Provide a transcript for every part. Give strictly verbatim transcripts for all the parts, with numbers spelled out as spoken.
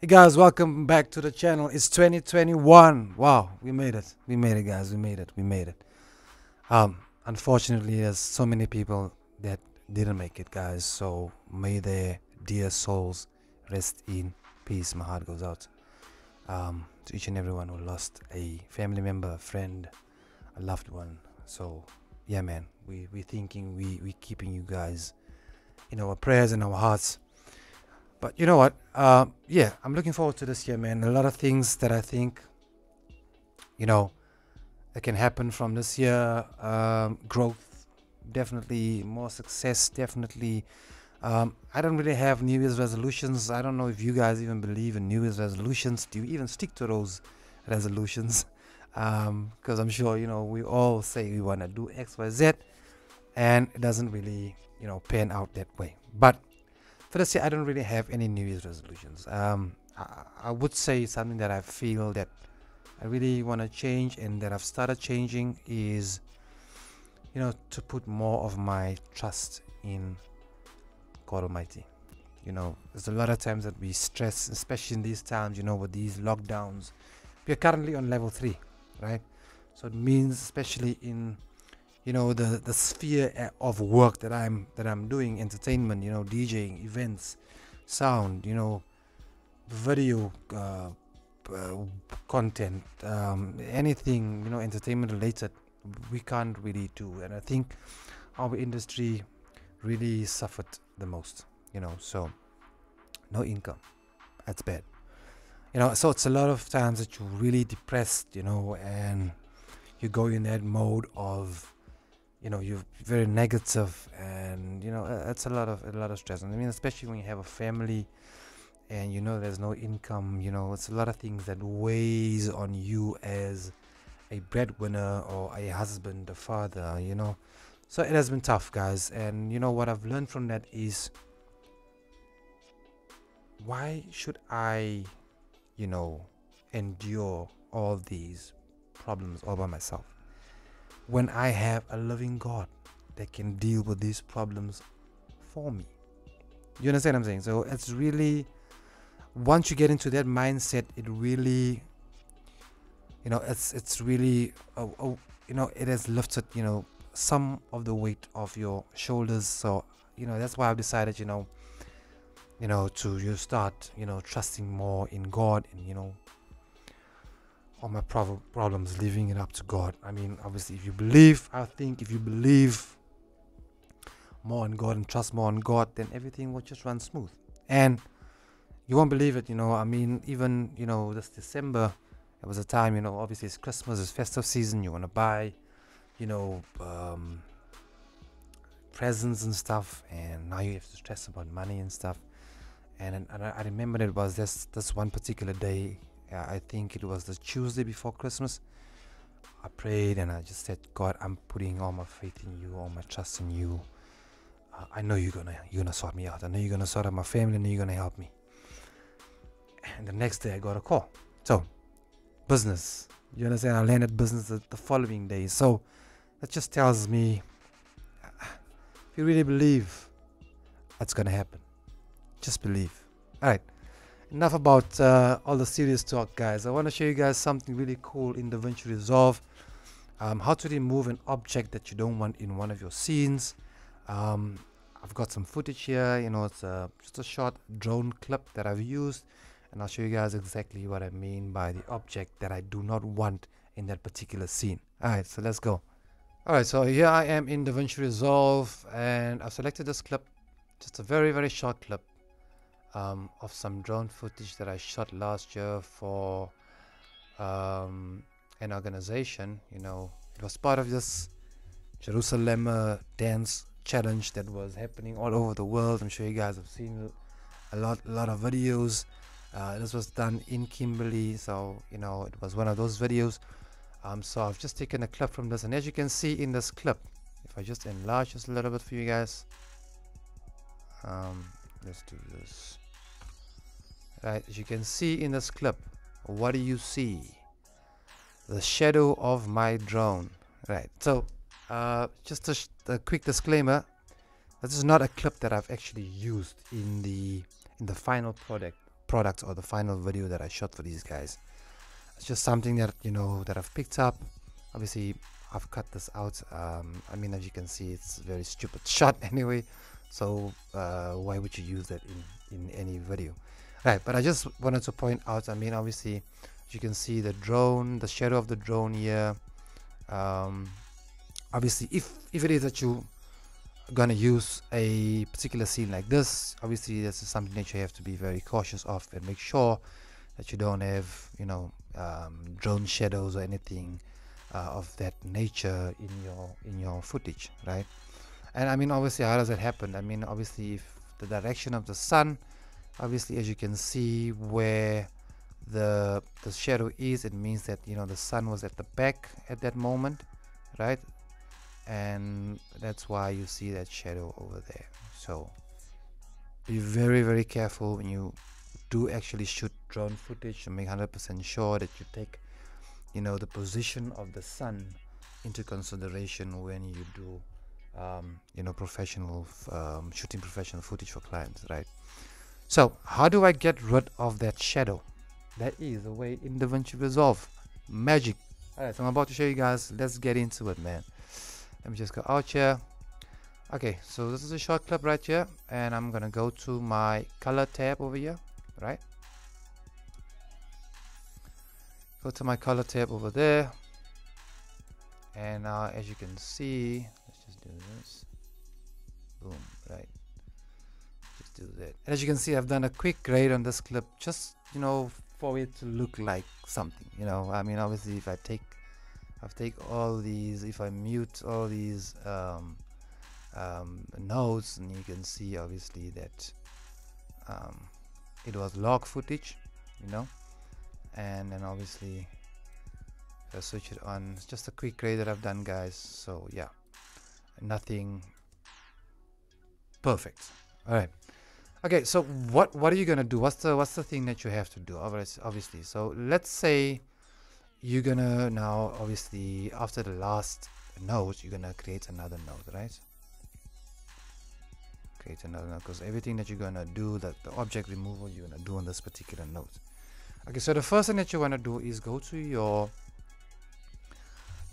Hey guys, welcome back to the channel. It's twenty twenty-one. Wow, we made it. We made it, guys. We made it. We made it. Um, unfortunately, there's so many people that didn't make it, guys. So may their dear souls rest in peace. My heart goes out um, to each and everyone who lost a family member, a friend, a loved one. So yeah, man, we we thinking we we keeping you guys in our prayers and our hearts. But you know what? Uh, yeah, I'm looking forward to this year, man. A lot of things that I think, you know, that can happen from this year. Um, growth, definitely. More success, definitely. Um, I don't really have New Year's resolutions. I don't know if you guys even believe in New Year's resolutions. Do you even stick to those resolutions? Because um, I'm sure, you know, we all say we want to do X, Y, Z. And it doesn't really, you know, pan out that way. But for this year, I don't really have any New Year's resolutions. Um, I, I would say something that I feel that I really want to change and that I've started changing is, you know, to put more of my trust in God Almighty. You know, there's a lot of times that we stress, especially in these times, you know, with these lockdowns. We are currently on level three, right? So it means, especially in, you know, the the sphere of work that I'm that I'm doing, entertainment, you know, DJing, events, sound, you know, video uh, uh, content, um, anything, you know, entertainment related, we can't really do. And I think our industry really suffered the most, you know. So no income, that's bad, you know. So it's a lot of times that you're really depressed, you know, and you go in that mode of, you know, you're very negative, and you know, that's a lot of a lot of stress. And I mean, especially when you have a family, and you know, there's no income. You know, it's a lot of things that weighs on you as a breadwinner or a husband, a father. You know, so it has been tough, guys. And you know what I've learned from that is, why should I, you know, endure all these problems all by myself, when I have a loving God that can deal with these problems for me? You understand what I'm saying? So it's really, once you get into that mindset, it really, you know, it's it's really, oh, oh, you know, it has lifted, you know, some of the weight off your shoulders. So, you know, that's why I've decided, you know, you know, to you start, you know, trusting more in God, and you know, all my problems, leaving it up to God. I mean, obviously, if you believe, I think if you believe more in God and trust more on God, then everything will just run smooth. And you won't believe it, you know. I mean, even, you know, this December, it was a time, you know, obviously it's Christmas, it's festive season, you want to buy, you know, um, presents and stuff, and now you have to stress about money and stuff. And, and I, I remember it was this, this one particular day, I think it was the Tuesday before Christmas. I prayed and I just said, God, I'm putting all my faith in you, all my trust in you. Uh, I know you're gonna you're gonna sort me out. I know you're gonna sort out my family. I know you're gonna help me. And the next day I got a call. So, business. You understand? I landed business the, the following day. So that just tells me, if you really believe, that's gonna happen. Just believe. All right. Enough about uh, all the serious talk, guys. I want to show you guys something really cool in DaVinci Resolve. Um, how to remove an object that you don't want in one of your scenes. Um, I've got some footage here. You know, it's a, just a short drone clip that I've used. And I'll show you guys exactly what I mean by the object that I do not want in that particular scene. Alright, so let's go. Alright, so here I am in DaVinci Resolve. And I've selected this clip. Just a very, very short clip. Um, of some drone footage that I shot last year for um, an organization. You know, it was part of this Jerusalem uh, dance challenge that was happening all over the world. I'm sure you guys have seen a lot, a lot of videos. Uh, this was done in Kimberley, so you know, it was one of those videos. Um, so I've just taken a clip from this, and as you can see in this clip, if I just enlarge this a little bit for you guys. Um, Let's do this. Right, as you can see in this clip, what do you see? The shadow of my drone. Right, so uh, just a, sh a quick disclaimer, this is not a clip that I've actually used in the in the final product product or the final video that I shot for these guys. It's just something that, you know, that I've picked up. Obviously I've cut this out. um, I mean, as you can see, it's a very stupid shot anyway, so uh, why would you use that in, in any video, right? But I just wanted to point out, I mean, obviously as you can see, the drone, the shadow of the drone here, um, obviously if, if it is that you gonna use a particular scene like this, obviously this is something that you have to be very cautious of and make sure that you don't have, you know, um, drone shadows or anything uh, of that nature in your in your footage, right? And I mean, obviously, how does that happen? I mean, obviously, if the direction of the sun, obviously, as you can see where the the shadow is, it means that, you know, the sun was at the back at that moment, right? And that's why you see that shadow over there. So be very very careful when you do actually shoot drone footage, and make one hundred percent sure that you take, you know, the position of the sun into consideration when you do um, you know, professional um, shooting professional footage for clients, right? So how do I get rid of that shadow? That is the way in DaVinci Resolve. Magic. Alright, so I'm about to show you guys. Let's get into it, man. Let me just go out here. Okay, so this is a short clip right here, and I'm gonna go to my color tab over here, right? Go to my color tab over there, and now uh, as you can see, let's just do this. Boom, right? Just do that. And as you can see, I've done a quick grade on this clip, just, you know, for it to look like something, you know. I mean, obviously, if I take I've taken all these, if I mute all these um, um, nodes, and you can see obviously that um, it was log footage, you know. And then obviously I switch it on. It's just a quick grade that I've done, guys. So yeah, nothing perfect. All right. Okay. So what what are you gonna do? What's the what's the thing that you have to do? Obviously. So let's say you're gonna now, obviously, after the last node, you're gonna create another node, right? Create another node, because everything that you're gonna do, that the object removal, you're gonna do on this particular node. Okay, so the first thing that you want to do is go to your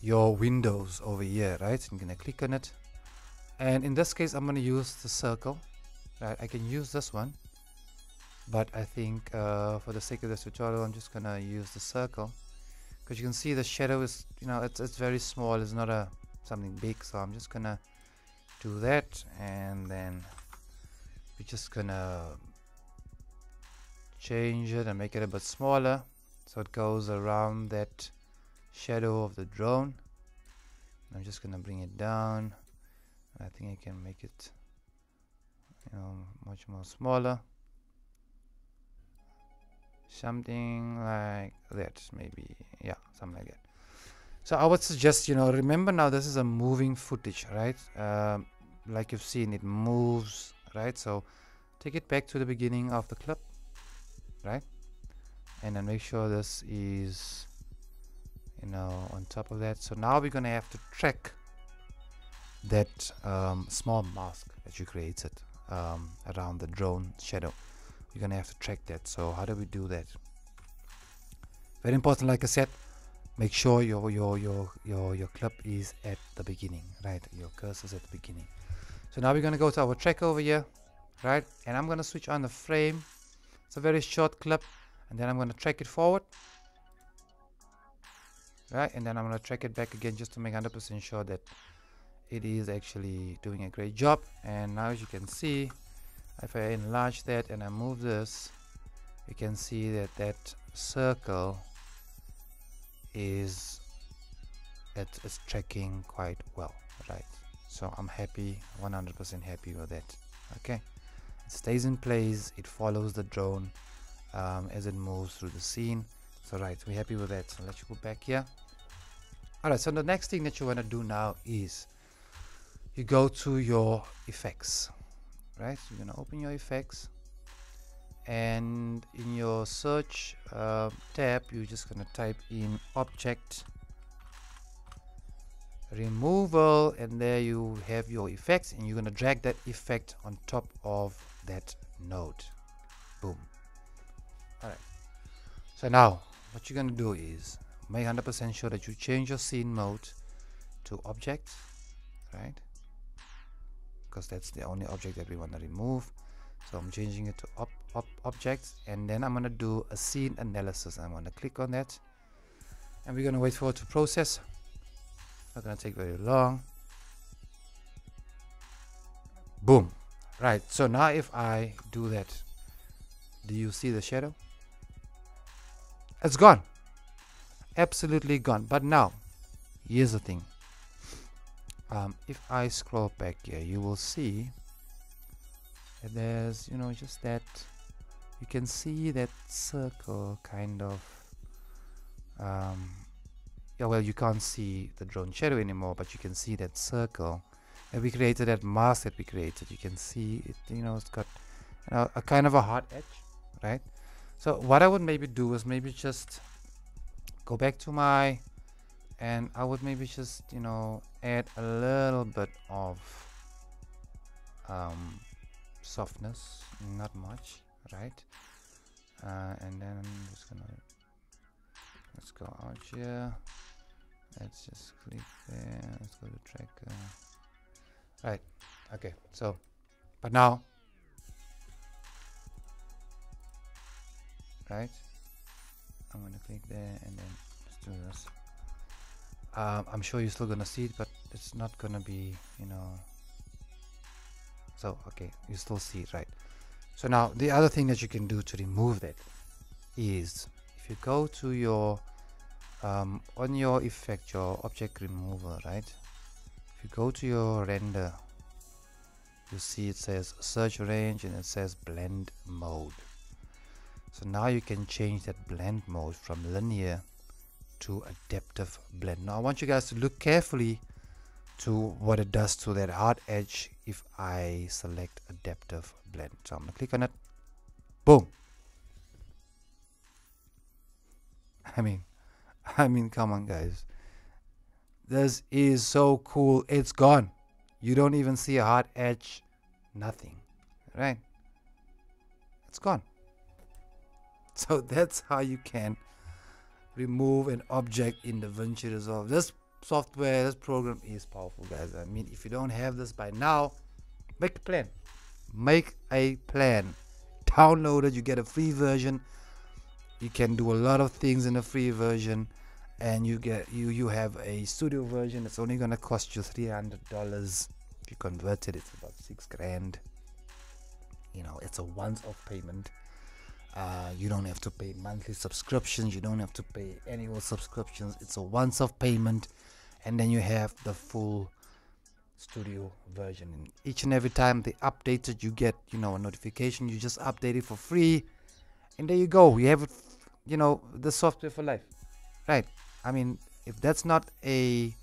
your windows over here, right? I'm gonna click on it, and in this case, I'm gonna use the circle, right? I can use this one, but I think uh, for the sake of this tutorial, I'm just gonna use the circle. Because you can see the shadow is, you know, it's, it's very small. It's not a something big, so I'm just gonna do that, and then we're just gonna change it and make it a bit smaller, so it goes around that shadow of the drone. I'm just gonna bring it down. I think I can make it, you know, much more smaller. Something like that, maybe. Yeah, something like that. So I would suggest, you know, remember now this is a moving footage, right? Um, like you've seen, it moves, right? So take it back to the beginning of the clip, right? And then make sure this is, you know, on top of that. So now we're gonna have to track that um, small mask that you created um, around the drone shadow. You're gonna have to track that. So how do we do that? Very important, like I said, make sure your your your your your clip is at the beginning, right? Your cursor's at the beginning. So now we're gonna go to our track over here, right? And I'm gonna switch on the frame. It's a very short clip, and then I'm gonna track it forward, right? And then I'm gonna track it back again, just to make one hundred percent sure that it is actually doing a great job. And now, as you can see, if I enlarge that and I move this, you can see that that circle is it is tracking quite well, right? So I'm happy, one hundred percent happy with that. Okay, it stays in place, it follows the drone um, as it moves through the scene. So right, we're happy with that. So let's go back here. All right, so the next thing that you want to do now is you go to your effects. Right, so you're gonna open your effects, and in your search uh, tab, you're just gonna type in object removal, and there you have your effects, and you're gonna drag that effect on top of that node. Boom, Alright. So now what you're going to do is make one hundred percent sure that you change your scene mode to object, right? Because that's the only object that we want to remove. So I'm changing it to op, op, object, and then I'm going to do a scene analysis. I'm going to click on that, and we're going to wait for it to process. Not going to take very long. Boom. Right, so now if I do that, do you see the shadow? It's gone. Absolutely gone. But now, here's the thing. Um, if I scroll back here, you will see that there's, you know, just that you can see that circle kind of. Um, yeah, well, you can't see the drone shadow anymore, but you can see that circle that we created, that mask that we created. You can see it, you know, it's got, you know, a kind of a hard edge, right? So what I would maybe do is maybe just go back to my, and I would maybe just, you know, add a little bit of um, softness, not much, right? Uh, and then I'm just gonna, let's go out here, let's just click there, let's go to tracker, right? Okay, so, but now, right, I'm gonna click there and then let's do this. Um, I'm sure you're still gonna see it, but it's not gonna be, you know. So okay, you still see it, right? So now the other thing that you can do to remove that is if you go to your um, on your effect, your object remover, right? If you go to your render, you see it says search range and it says blend mode. So now you can change that blend mode from linear to adaptive blend. Now I want you guys to look carefully to what it does to that hard edge if I select adaptive blend. So I'm gonna click on it. Boom. I mean, I mean, come on guys. This is so cool. It's gone. You don't even see a hard edge. Nothing. Right? It's gone. So that's how you can remove an object in DaVinci Resolve. This software, this program is powerful, guys. I mean, if you don't have this by now, make a plan. Make a plan. Download it. You get a free version. You can do a lot of things in a free version, and you get you you have a studio version that's only gonna cost you three hundred dollars. If you convert it, it's about six grand. You know, it's a once-off payment. Uh, you don't have to pay monthly subscriptions, you don't have to pay annual subscriptions. It's a once-off payment, and then you have the full studio version. And each and every time they update it, you get, you know, a notification. You just update it for free, and there you go. You have it, you know, the software for life, right? I mean, if that's not a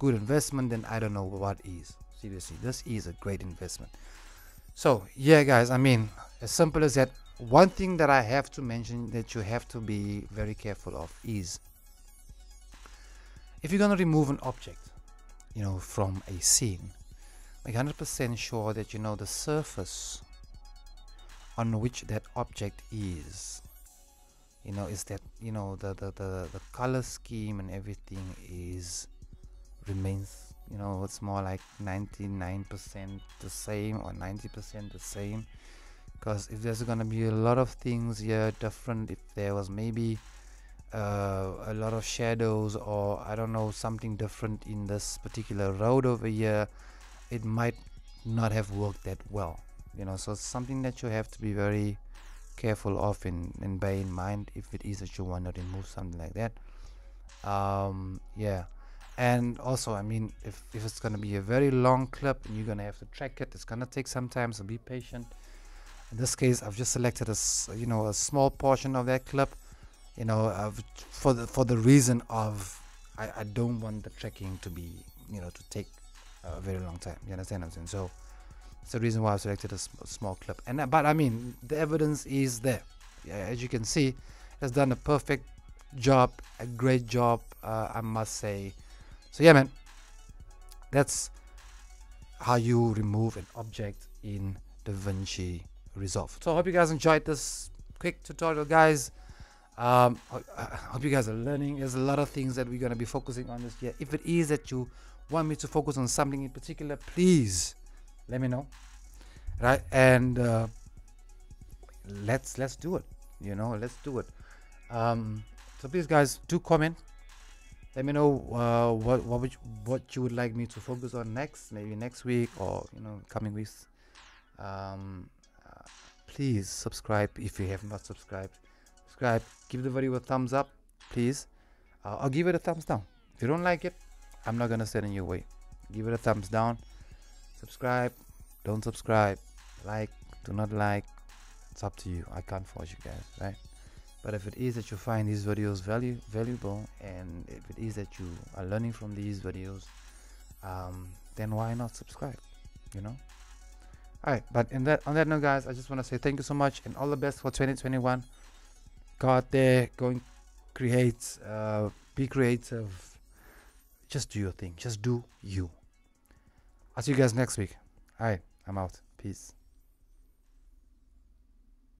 good investment, then I don't know what is. Seriously, this is a great investment. So yeah, guys, I mean, as simple as that. One thing that I have to mention that you have to be very careful of is if you're going to remove an object, you know, from a scene, make one hundred percent sure that, you know, the surface on which that object is, you know, is that, you know, the, the, the, the color scheme and everything is, remains, you know, it's more like ninety-nine percent the same or ninety percent the same. Because if there's going to be a lot of things here different, if there was maybe uh, a lot of shadows or I don't know, something different in this particular road over here, it might not have worked that well, you know. So it's something that you have to be very careful of and, and bear in mind if it is that you want to remove something like that. Um, yeah, and also, I mean, if, if it's going to be a very long clip and you're going to have to track it, it's going to take some time, so be patient. In this case, I've just selected a, you know, a small portion of that clip, you know, I've, for the for the reason of I, I don't want the tracking to be, you know, to take a very long time. You understand what I'm saying? So it's the reason why I've selected a, sm a small clip. And but I mean, the evidence is there. Yeah, as you can see, it's done a perfect job, a great job, uh, I must say. So yeah, man, that's how you remove an object in DaVinci Resolve. So I hope you guys enjoyed this quick tutorial, guys. um I, I hope you guys are learning. There's a lot of things that we're going to be focusing on this year. If it is that you want me to focus on something in particular, please let me know, right? And uh let's let's do it, you know, let's do it. Um so please, guys, do comment, let me know uh what what would you, what you would like me to focus on next, maybe next week, or you know, coming weeks. Um uh, please subscribe if you have not subscribed. Subscribe, give the video a thumbs up, please, uh, or give it a thumbs down. If you don't like it, I'm not gonna send it your way. Give it a thumbs down. Subscribe, don't subscribe, like, do not like, it's up to you. I can't force you guys, right? But if it is that you find these videos value valuable, and if it is that you are learning from these videos, um then why not subscribe, you know? All right, but in that on that note, guys, I just want to say thank you so much and all the best for twenty twenty-one. Go out there, go and create, uh be creative, just do your thing, just do you. I'll see you guys next week. All right, I'm out. Peace.